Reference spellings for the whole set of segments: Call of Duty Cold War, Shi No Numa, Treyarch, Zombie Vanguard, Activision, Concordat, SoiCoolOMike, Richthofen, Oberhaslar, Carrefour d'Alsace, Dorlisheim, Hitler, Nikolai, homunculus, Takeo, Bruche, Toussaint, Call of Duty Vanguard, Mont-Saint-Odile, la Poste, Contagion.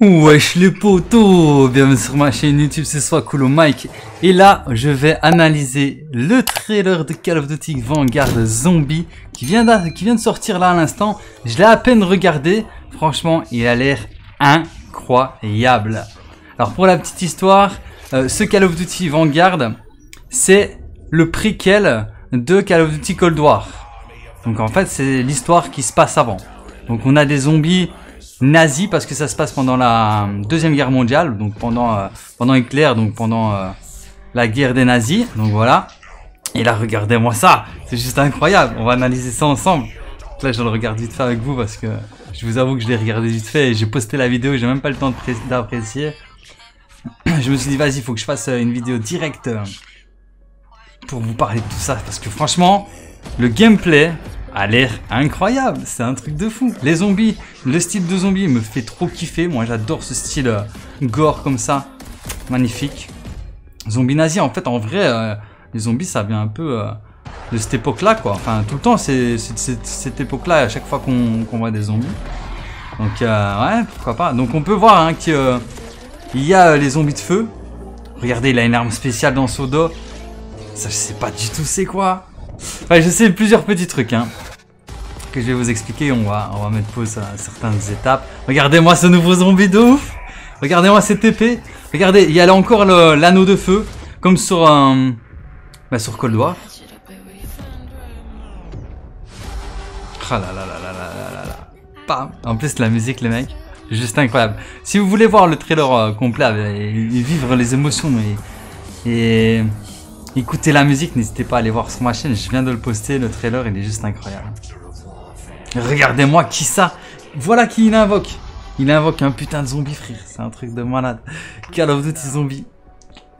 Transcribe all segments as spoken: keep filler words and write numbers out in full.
Wesh les potos, bienvenue sur ma chaîne YouTube, c'est SoiCoolOMike. Et là, je vais analyser le trailer de Call of Duty Vanguard Zombie qui vient de, qui vient de sortir là à l'instant. Je l'ai à peine regardé, franchement il a l'air incroyable. Alors pour la petite histoire, euh, ce Call of Duty Vanguard, c'est le préquel de Call of Duty Cold War. Donc en fait c'est l'histoire qui se passe avant. Donc on a des zombies nazis parce que ça se passe pendant la deuxième guerre mondiale, donc pendant euh, pendant Hitler, donc pendant euh, la guerre des nazis, donc voilà. Et là regardez-moi ça, c'est juste incroyable. On va analyser ça ensemble. Donc là je le regarde vite fait avec vous parce que je vous avoue que je l'ai regardé vite fait et j'ai posté la vidéo, j'ai même pas le temps d'apprécier. Je me suis dit vas-y, il faut que je fasse une vidéo directe pour vous parler de tout ça parce que franchement le gameplay a l'air incroyable, c'est un truc de fou. Les zombies, le style de zombie me fait trop kiffer. Moi j'adore ce style euh, gore comme ça, magnifique. Zombies nazis, en fait en vrai, euh, les zombies ça vient un peu euh, de cette époque là quoi. Enfin tout le temps c'est cette époque là à chaque fois qu'on qu'on voit des zombies. Donc euh, ouais, pourquoi pas. Donc on peut voir hein, qu'il euh, y a euh, les zombies de feu. Regardez, il a une arme spéciale dans son dos. Ça je sais pas du tout c'est quoi. Enfin, je sais plusieurs petits trucs hein, que je vais vous expliquer. On va, on va mettre pause à certaines étapes. Regardez-moi ce nouveau zombie de ouf. Regardez-moi cette épée. Regardez, il y a là encore l'anneau de feu, comme sur un, euh, bah sur Cold War. Ah là là là là là là là. Bam. En plus la musique, les mecs, juste incroyable. Si vous voulez voir le trailer euh, complet et, et vivre les émotions, mais et, et... écoutez la musique, n'hésitez pas à aller voir sur ma chaîne, je viens de le poster, le trailer il est juste incroyable. Regardez-moi qui ça, voilà qui il invoque. Il invoque un putain de zombie frère, c'est un truc de malade. Call of Duty Zombie,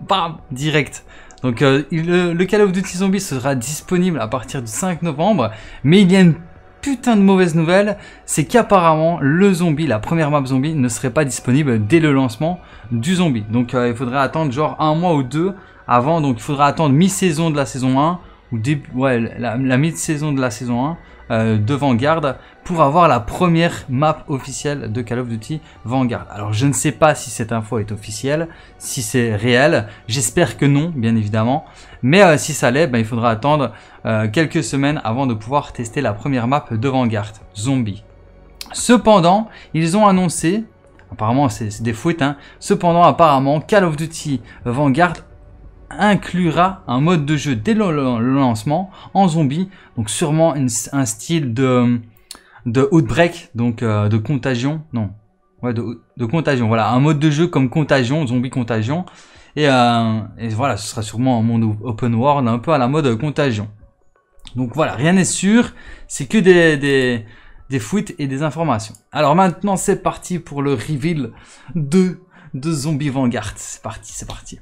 bam, direct. Donc euh, le, le Call of Duty Zombie sera disponible à partir du cinq novembre, mais il y a une putain de mauvaise nouvelle, c'est qu'apparemment le zombie, la première map zombie ne serait pas disponible dès le lancement du zombie. Donc euh, il faudrait attendre genre un mois ou deux avant, donc il faudra attendre mi-saison de la saison un ou début, ouais, la, la mi-saison de la saison un euh, de Vanguard pour avoir la première map officielle de Call of Duty Vanguard. Alors je ne sais pas si cette info est officielle, si c'est réel, j'espère que non bien évidemment, mais euh, si ça l'est, ben, il faudra attendre euh, quelques semaines avant de pouvoir tester la première map de Vanguard, Zombie. Cependant, ils ont annoncé, apparemment c'est des fuites, hein, cependant apparemment Call of Duty Vanguard inclura un mode de jeu dès le lancement en zombie, donc sûrement une, un style de de Outbreak, donc euh, de Contagion, non, ouais de, de Contagion, voilà, un mode de jeu comme Contagion, zombie Contagion, et, euh, et voilà, ce sera sûrement un monde open world un peu à la mode Contagion. Donc voilà, rien n'est sûr, c'est que des, des, des fuites et des informations. Alors maintenant c'est parti pour le reveal de, de Zombie Vanguard, c'est parti, c'est parti.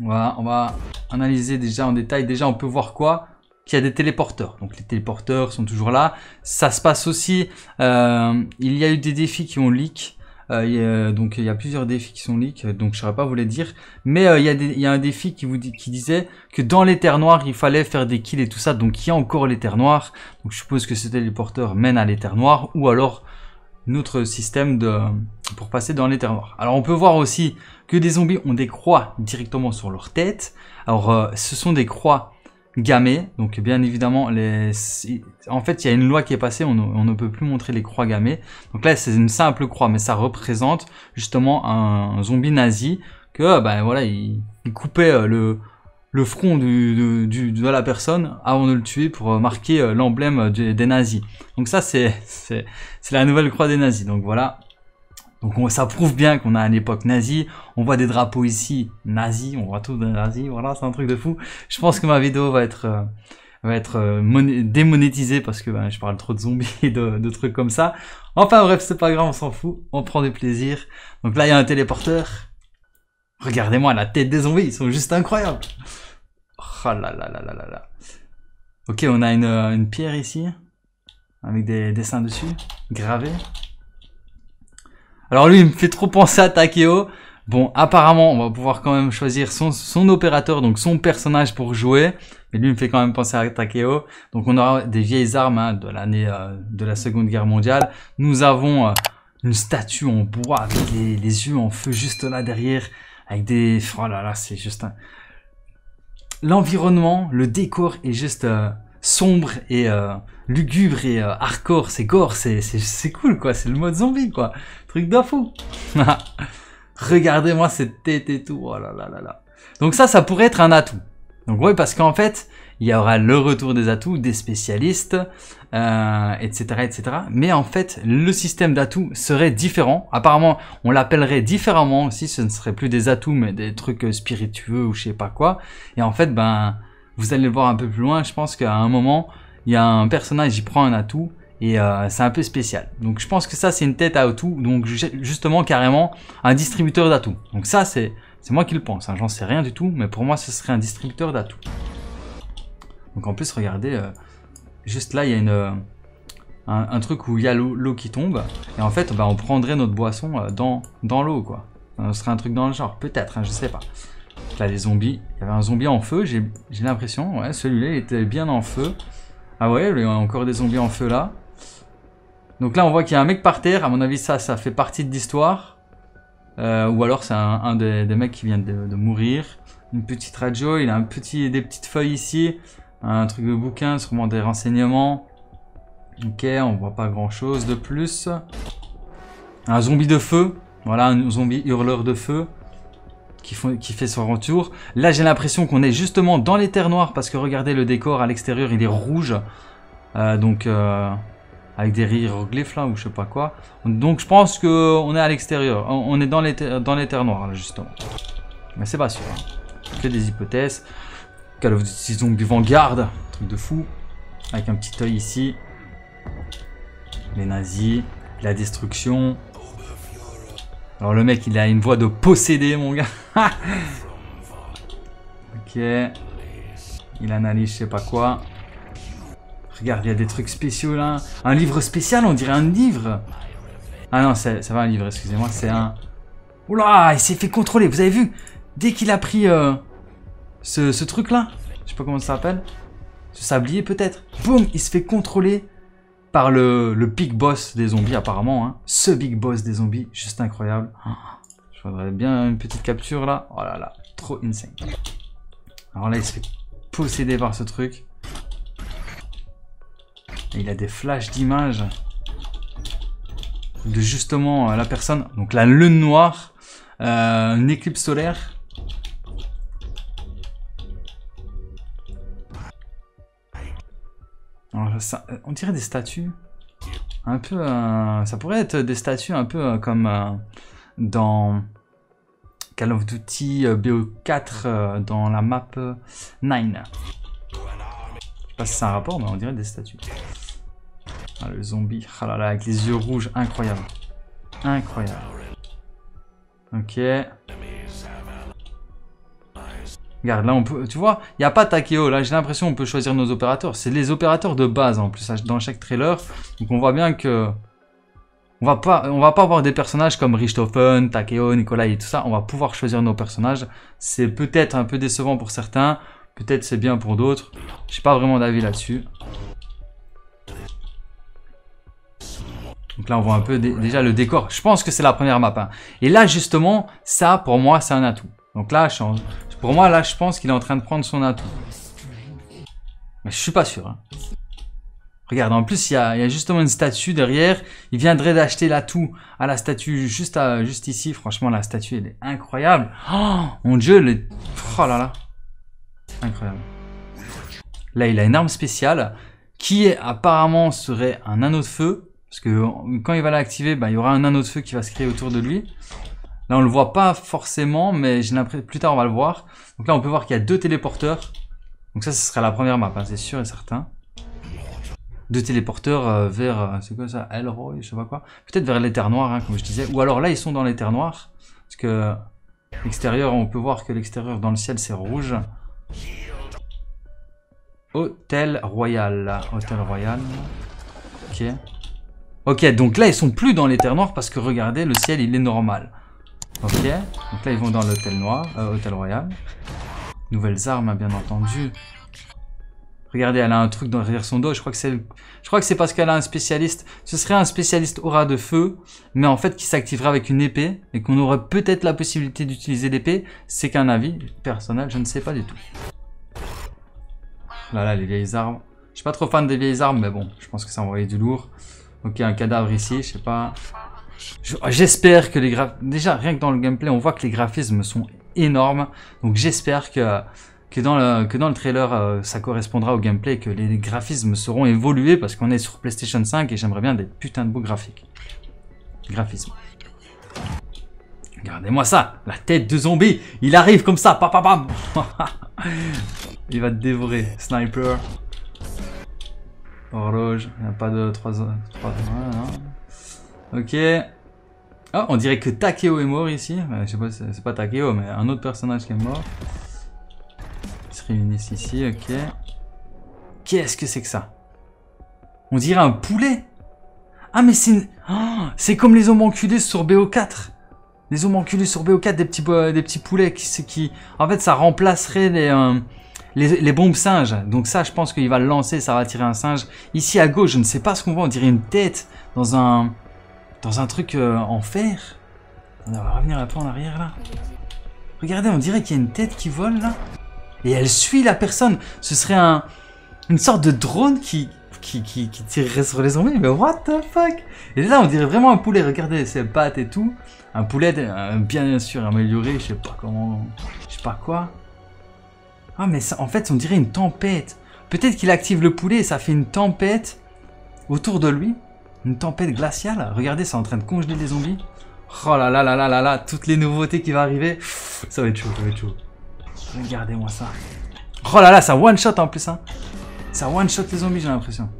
Voilà, on va analyser déjà en détail. Déjà, on peut voir quoi? Qu'il y a des téléporteurs. Donc, les téléporteurs sont toujours là. Ça se passe aussi. Euh, il y a eu des défis qui ont leak. Euh, a, donc, il y a plusieurs défis qui sont leak. Donc, je ne saurais pas vous les dire. Mais euh, il, y a des, il y a un défi qui, vous, qui disait que dans les terres noires, il fallait faire des kills et tout ça. Donc, il y a encore les terres noires. Donc, je suppose que ce téléporteur mène à les terres noires ou alors notre système de, pour passer dans les terres noires. Alors on peut voir aussi que des zombies ont des croix directement sur leur tête. Alors euh, ce sont des croix gammées, donc bien évidemment les... en fait il y a une loi qui est passée, on, on ne peut plus montrer les croix gammées. Donc là c'est une simple croix, mais ça représente justement un zombie nazi que ben voilà il, il coupait le, le front du, du, de la personne avant de le tuer pour marquer l'emblème des, des nazis. Donc ça c'est la nouvelle croix des nazis. Donc voilà. Donc on, ça prouve bien qu'on a une époque nazie, on voit des drapeaux ici, nazis, on voit tout des nazis, voilà, c'est un truc de fou. Je pense que ma vidéo va être, euh, va être euh, moné, démonétisée parce que ben, je parle trop de zombies et de, de trucs comme ça. Enfin bref, c'est pas grave, on s'en fout, on prend du plaisir. Donc là, il y a un téléporteur. Regardez-moi la tête des zombies, ils sont juste incroyables. Oh là là là là là là. Ok, on a une, une pierre ici, avec des dessins dessus, gravés. Alors lui il me fait trop penser à Takeo. Bon apparemment on va pouvoir quand même choisir son, son opérateur, donc son personnage pour jouer. Mais lui il me fait quand même penser à Takeo. Donc on aura des vieilles armes hein, de l'année euh, de la Seconde Guerre mondiale. Nous avons euh, une statue en bois avec les, les yeux en feu juste là derrière, avec des... Oh là là, c'est juste un... L'environnement, le décor est juste euh, sombre et euh, lugubre et euh, hardcore, c'est gore, c'est cool quoi, c'est le mode zombie quoi, truc de fou. Regardez-moi cette tête et tout, oh là là là là. Donc ça, ça pourrait être un atout. Donc oui, parce qu'en fait, il y aura le retour des atouts, des spécialistes, euh, et cetera, et cetera. Mais en fait, le système d'atouts serait différent. Apparemment, on l'appellerait différemment aussi. Ce ne serait plus des atouts, mais des trucs spiritueux ou je sais pas quoi. Et en fait, ben, vous allez le voir un peu plus loin. Je pense qu'à un moment, il y a un personnage qui prend un atout et euh, c'est un peu spécial. Donc, je pense que ça, c'est une tête à atout. Donc, justement, carrément, un distributeur d'atouts. Donc ça, c'est... C'est moi qui le pense, hein. J'en sais rien du tout, mais pour moi ce serait un distributeur d'atouts. Donc en plus regardez, euh, juste là il y a une, euh, un, un truc où il y a l'eau qui tombe, et en fait bah, on prendrait notre boisson euh, dans, dans l'eau quoi. Ce serait un truc dans le genre, peut-être, hein, je sais pas. Donc là les zombies, il y avait un zombie en feu, j'ai l'impression, ouais celui-là il était bien en feu. Ah ouais, il y a encore des zombies en feu là. Donc là on voit qu'il y a un mec par terre, à mon avis ça, ça fait partie de l'histoire. Euh, ou alors c'est un, un des, des mecs qui vient de, de mourir. Une petite radio, il a un petit, des petites feuilles ici. Un truc de bouquin, sûrement des renseignements. Ok, on voit pas grand chose de plus. Un zombie de feu. Voilà, un zombie hurleur de feu qui, font, qui fait son retour. Là j'ai l'impression qu'on est justement dans les terres noires. Parce que regardez le décor à l'extérieur, il est rouge. euh, Donc... Euh avec des hiéroglyphes là ou je sais pas quoi. Donc je pense qu'on est à l'extérieur. On est dans les, dans les terres noires là justement. Mais c'est pas sûr. Hein. Que des hypothèses. Call of Duty Zombie Vanguard. Truc de fou. Avec un petit œil ici. Les nazis. La destruction. Alors le mec il a une voix de possédé mon gars. Ok. Il analyse je sais pas quoi. Regarde, il y a des trucs spéciaux là. Un livre spécial, on dirait un livre. Ah non, ça va un livre, excusez-moi, c'est un... Oula, il s'est fait contrôler, vous avez vu? Dès qu'il a pris euh, ce, ce truc là, je sais pas comment ça s'appelle, ce sablier peut-être. Boum, il se fait contrôler par le, le big boss des zombies apparemment. Hein. Ce big boss des zombies, juste incroyable. Oh, je voudrais bien une petite capture là. Oh là là, trop insane. Alors là, il se fait posséder par ce truc. Et il a des flashs d'images de justement euh, la personne. Donc la lune noire, euh, une éclipse solaire. Alors, ça, on dirait des statues. Un peu, euh, ça pourrait être des statues un peu euh, comme euh, dans Call of Duty euh, B O quatre euh, dans la map euh, neuf. Je sais pas si c'est un rapport, mais on dirait des statues. Ah, le zombie, ah là là, avec les yeux rouges, incroyable. Incroyable. Ok. Regarde, là on peut, tu vois, il n'y a pas Takeo, là j'ai l'impression qu'on peut choisir nos opérateurs. C'est les opérateurs de base en plus, dans chaque trailer. Donc on voit bien que... On va pas, on va pas avoir des personnages comme Richthofen, Takeo, Nikolai et tout ça. On va pouvoir choisir nos personnages. C'est peut-être un peu décevant pour certains. Peut-être c'est bien pour d'autres. J'ai pas vraiment d'avis là-dessus. Donc là, on voit un peu déjà le décor. Je pense que c'est la première map. Hein. Et là, justement, ça, pour moi, c'est un atout. Donc là, je, pour moi, là, je pense qu'il est en train de prendre son atout. Mais je suis pas sûr. Hein. Regarde, en plus, il y, a, il y a justement une statue derrière. Il viendrait d'acheter l'atout à la statue juste, à, juste ici. Franchement, la statue, elle est incroyable. Oh, mon Dieu, le... Oh là là. Incroyable. Là, il a une arme spéciale qui est, apparemment serait un anneau de feu. Parce que quand il va l'activer, bah, il y aura un anneau de feu qui va se créer autour de lui. Là, on le voit pas forcément, mais j'ai l'impression plus tard, on va le voir. Donc là, on peut voir qu'il y a deux téléporteurs. Donc ça, ce sera la première map, hein, c'est sûr et certain. Deux téléporteurs euh, vers, euh, c'est quoi ça, Elroy, je sais pas quoi. Peut-être vers les terres noires, hein, comme je disais. Ou alors là, ils sont dans les terres noires. Parce que l'extérieur, on peut voir que l'extérieur dans le ciel, c'est rouge. Hôtel Royal. Hôtel Royal. Ok. Ok, donc là, ils sont plus dans les terres noires parce que regardez, le ciel, il est normal. Ok. Donc là, ils vont dans l'hôtel noir. Euh, Hôtel Royal. Nouvelles armes, bien entendu. Regardez, elle a un truc derrière son dos. Je crois que c'est, je crois que c'est parce qu'elle a un spécialiste. Ce serait un spécialiste aura de feu, mais en fait qui s'activera avec une épée et qu'on aurait peut-être la possibilité d'utiliser l'épée. C'est qu'un avis personnel, je ne sais pas du tout. Là, là, les vieilles armes. Je suis pas trop fan des vieilles armes, mais bon, je pense que ça envoyait du lourd. Ok, un cadavre ici, je sais pas. J'espère que les graphismes... Déjà, rien que dans le gameplay, on voit que les graphismes sont énormes. Donc j'espère que... Que dans, le, que dans le trailer, euh, ça correspondra au gameplay, que les graphismes seront évolués parce qu'on est sur PlayStation cinq et j'aimerais bien des putains de beaux graphiques. Graphismes. Regardez-moi ça, la tête de zombie. Il arrive comme ça, pam, pam, pam. Il va te dévorer, sniper. Horloge, il n'y a pas de trois... trois... Voilà, ok. Oh, on dirait que Takeo est mort ici. Je sais pas, c'est pas Takeo, mais un autre personnage qui est mort. Se réunissent ici, ok. Qu'est-ce que c'est que ça? On dirait un poulet. Ah mais c'est une... oh, c'est comme les homunculus sur B O quatre. Les homunculus sur B O quatre, des petits, euh, des petits poulets qui, qui... En fait ça remplacerait les, euh, les, les bombes singes. Donc ça je pense qu'il va le lancer, ça va tirer un singe. Ici à gauche, je ne sais pas ce qu'on voit, on dirait une tête dans un, dans un truc euh, en fer. On va revenir un peu en arrière là. Regardez, on dirait qu'il y a une tête qui vole là. Et elle suit la personne. Ce serait un, une sorte de drone qui, qui, qui, qui tirerait sur les zombies. Mais what the fuck? Et là, on dirait vraiment un poulet. Regardez ses pattes et tout. Un poulet euh, bien sûr amélioré. Je sais pas comment... Je sais pas quoi. Ah, mais ça, en fait, on dirait une tempête. Peut-être qu'il active le poulet et ça fait une tempête autour de lui. Une tempête glaciale. Regardez, c'est en train de congeler les zombies. Oh là là là là là là. Toutes les nouveautés qui vont arriver. Ça va être chaud, ça va être chaud. Regardez-moi ça. Oh là là, ça one-shot en plus. Hein. Ça one-shot les zombies, j'ai l'impression.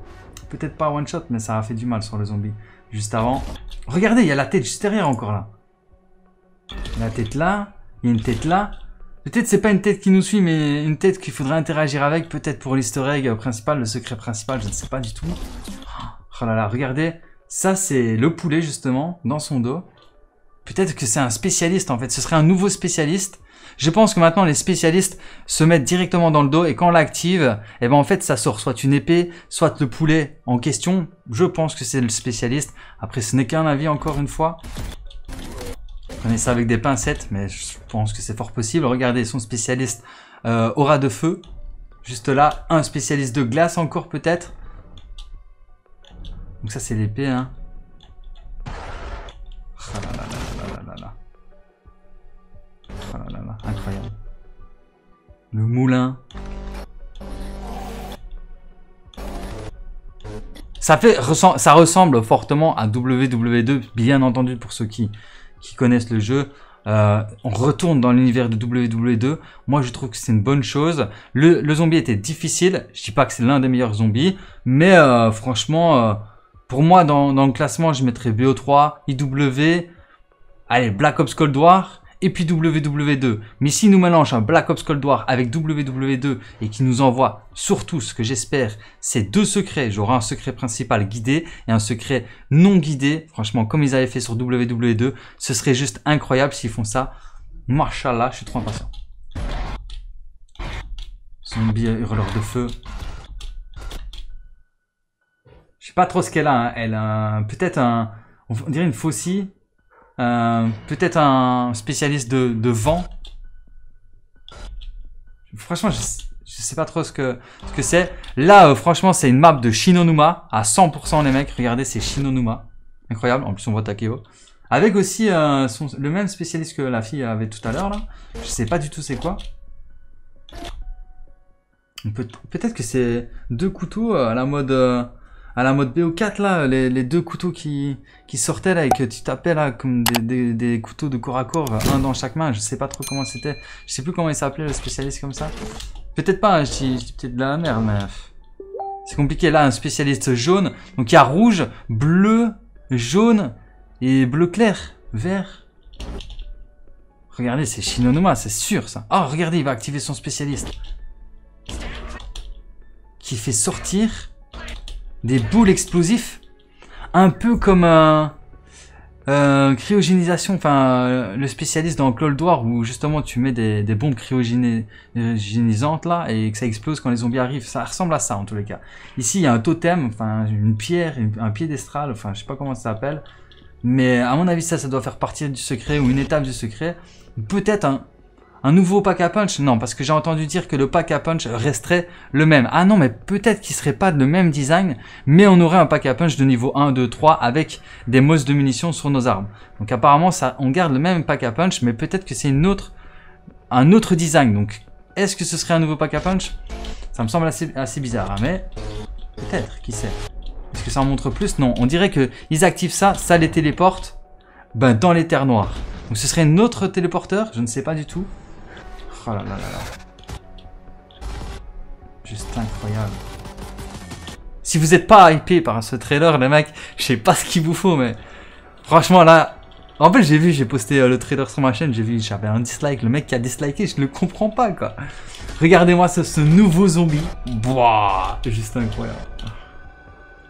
Peut-être pas one-shot, mais ça a fait du mal sur les zombies. Juste avant. Regardez, il y a la tête juste derrière encore là. La tête là. Il y a une tête là. Peut-être c'est pas une tête qui nous suit, mais une tête qu'il faudrait interagir avec. Peut-être pour l'easter egg principal, le secret principal, je ne sais pas du tout. Oh là là, regardez. Ça, c'est le poulet justement, dans son dos. Peut-être que c'est un spécialiste en fait. Ce serait un nouveau spécialiste. Je pense que maintenant les spécialistes se mettent directement dans le dos et quand on l'active, eh ben en fait ça sort soit une épée, soit le poulet en question. Je pense que c'est le spécialiste. Après ce n'est qu'un avis encore une fois. Prenez ça avec des pincettes, mais je pense que c'est fort possible. Regardez son spécialiste euh, aura de feu. Juste là, un spécialiste de glace encore peut-être. Donc ça c'est l'épée, hein. Ah là là là là là là. Oh là là là, incroyable. Le moulin. Ça, fait, ça ressemble fortement à W W deux, bien entendu pour ceux qui, qui connaissent le jeu. Euh, on retourne dans l'univers de W W deux. Moi, je trouve que c'est une bonne chose. Le, le zombie était difficile. Je dis pas que c'est l'un des meilleurs zombies. Mais euh, franchement, euh, pour moi, dans, dans le classement, je mettrais B O trois, I W, allez, Black Ops Cold War. Et puis W W deux. Mais s'il nous mélange un Black Ops Cold War avec W W deux et qui nous envoie surtout ce que j'espère, c'est deux secrets. J'aurai un secret principal guidé et un secret non guidé. Franchement, comme ils avaient fait sur W W deux, ce serait juste incroyable s'ils font ça. Mashallah, je suis trop impatient. Zombie hurleur de feu. Je sais pas trop ce qu'elle a. Hein. Elle a peut-être un... On dirait une faucille. Euh, peut-être un spécialiste de, de vent. Franchement, je, je sais pas trop ce que ce que c'est. Là, euh, franchement, c'est une map de Shi No Numa à cent pour cent les mecs. Regardez, c'est Shi No Numa, incroyable. En plus, on voit Takeo avec aussi euh, son, le même spécialiste que la fille avait tout à l'heure. Là, je sais pas du tout c'est quoi. Peut, peut-être que c'est deux couteaux à la mode. Euh, À la mode B O quatre là, les, les deux couteaux qui, qui sortaient là et que tu tapais là comme des, des, des couteaux de corps à corps, un dans chaque main, je sais pas trop comment c'était, je sais plus comment il s'appelait le spécialiste comme ça. Peut-être pas, hein, je dis peut-être de la merde, mais c'est compliqué. Là, un spécialiste jaune, donc il y a rouge, bleu, jaune et bleu clair, vert. Regardez, c'est Shi No Numa, c'est sûr ça. Ah, oh, regardez, il va activer son spécialiste. Qui fait sortir... des boules explosifs, un peu comme euh, Euh, cryogénisation, enfin le spécialiste dans Cold War où justement tu mets des, des bombes cryogénisantes là et que ça explose quand les zombies arrivent, ça ressemble à ça en tous les cas. Ici il y a un totem, enfin une pierre, une, un piédestal, enfin je sais pas comment ça s'appelle, mais à mon avis ça ça doit faire partie du secret ou une étape du secret. Peut-être un, un nouveau pack à punch, non parce que j'ai entendu dire que le pack à punch resterait le même. Ah non mais peut-être qu'il serait pas le même design, mais on aurait un pack à punch de niveau un, deux, trois avec des mosses de munitions sur nos armes. Donc apparemment ça, on garde le même pack à punch, mais peut-être que c'est une autre, un autre design. Donc est-ce que ce serait un nouveau pack à punch? Ça me semble assez, assez bizarre, hein, mais peut-être, qui sait. Est-ce que ça en montre plus? Non, on dirait qu'ils activent ça, ça les téléporte ben, dans les terres noires. Donc ce serait un autre téléporteur, je ne sais pas du tout. Oh là là là là. Juste incroyable. Si vous n'êtes pas hypé par ce trailer, les mecs, je sais pas ce qu'il vous faut, mais franchement là... En fait j'ai vu, j'ai posté euh, le trailer sur ma chaîne, j'ai vu, j'avais un dislike, le mec qui a disliké, je ne le comprends pas quoi. Regardez-moi ce, ce nouveau zombie. Boah, juste incroyable.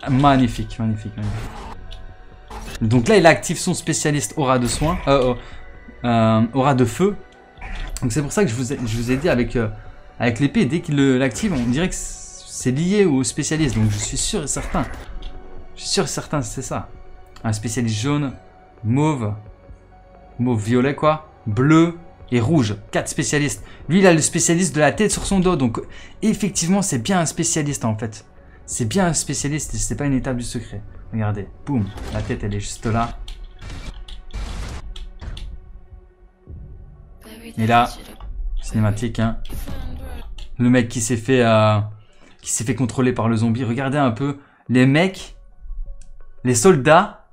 Magnifique, magnifique, magnifique. Donc là il active son spécialiste aura de soin, euh, euh, aura de feu. Donc c'est pour ça que je vous ai, je vous ai dit avec, euh, avec l'épée, dès qu'il l'active, on dirait que c'est lié au spécialiste. Donc je suis sûr et certain, je suis sûr et certain c'est ça. Un spécialiste jaune, mauve, mauve violet quoi, bleu et rouge, quatre spécialistes. Lui il a le spécialiste de la tête sur son dos, donc effectivement c'est bien un spécialiste en fait. C'est bien un spécialiste, c'est pas une étape du secret. Regardez, boum, la tête elle est juste là. Et là, cinématique, hein. Le mec qui s'est fait, euh, qui s'est fait contrôler par le zombie. Regardez un peu, les mecs, les soldats,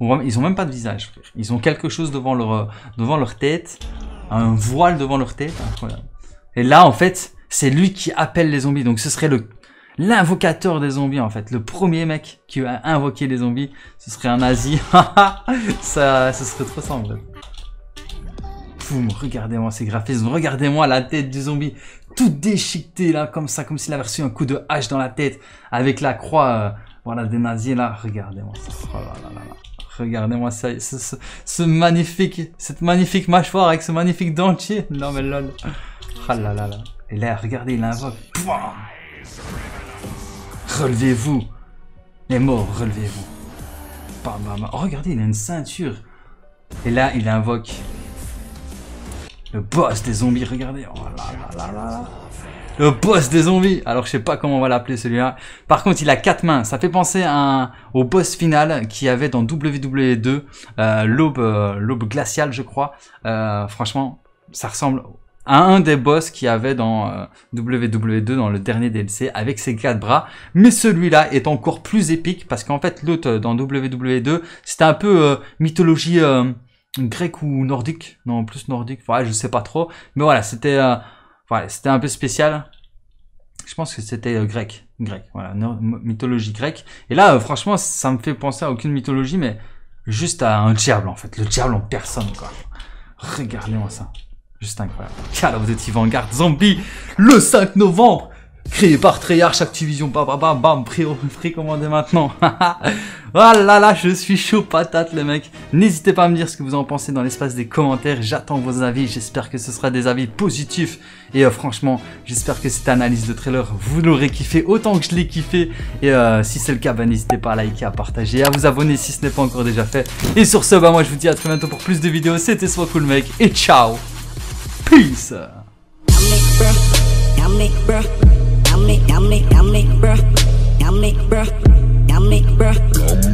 on, ils ont même pas de visage. Ils ont quelque chose devant leur, devant leur tête, un voile devant leur tête. Incroyable. Et là, en fait, c'est lui qui appelle les zombies. Donc ce serait le l'invocateur des zombies, en fait. Le premier mec qui a invoqué les zombies, ce serait un nazi. Ça, ce serait trop simple. Regardez-moi ces graphismes, regardez-moi la tête du zombie, tout déchiqueté là, comme ça, comme s'il avait reçu un coup de hache dans la tête, avec la croix, euh, voilà, des nazis là, regardez-moi ça, oh là là là là. Regardez-moi ça, ce, ce, ce magnifique, cette magnifique mâchoire avec ce magnifique dentier, non mais lol, oh là là là, et là, regardez, il invoque, relevez-vous, les morts, relevez-vous, oh, regardez, il a une ceinture, et là, il invoque, le boss des zombies, regardez, oh là là là là, le boss des zombies. Alors je sais pas comment on va l'appeler celui-là. Par contre, il a quatre mains. Ça fait penser à un, au boss final qu'il y avait dans W W E deux, euh, l'aube, euh, l'aube glaciale, je crois. Euh, franchement, ça ressemble à un des boss qu'il y avait dans euh, W W E deux, dans le dernier D L C, avec ses quatre bras. Mais celui-là est encore plus épique parce qu'en fait, l'autre dans W W E deux, c'était un peu euh, mythologie. Euh, grec ou nordique, non plus nordique, ouais, je sais pas trop, mais voilà c'était euh, voilà, c'était un peu spécial, je pense que c'était euh, grec, grec, voilà, mythologie grecque, et là euh, franchement ça me fait penser à aucune mythologie mais juste à un diable en fait, le diable en personne quoi, regardez-moi ça, juste incroyable, Call of Duty Vanguard Zombie, le cinq novembre, créé par Treyarch Activision, bam bam bam bam, précommandez maintenant. Ah là là, je suis chaud patate les mecs. N'hésitez pas à me dire ce que vous en pensez dans l'espace des commentaires. J'attends vos avis, j'espère que ce sera des avis positifs. Et euh, franchement, j'espère que cette analyse de trailer, vous l'aurez kiffé autant que je l'ai kiffé. Et euh, si c'est le cas, bah, n'hésitez pas à liker, à partager, à vous abonner si ce n'est pas encore déjà fait. Et sur ce, bah, moi je vous dis à très bientôt pour plus de vidéos. C'était SoiCoolOMike et ciao. Peace. Yummy, yummy, yummy, bruh, yummy, bruh, yummy, bruh.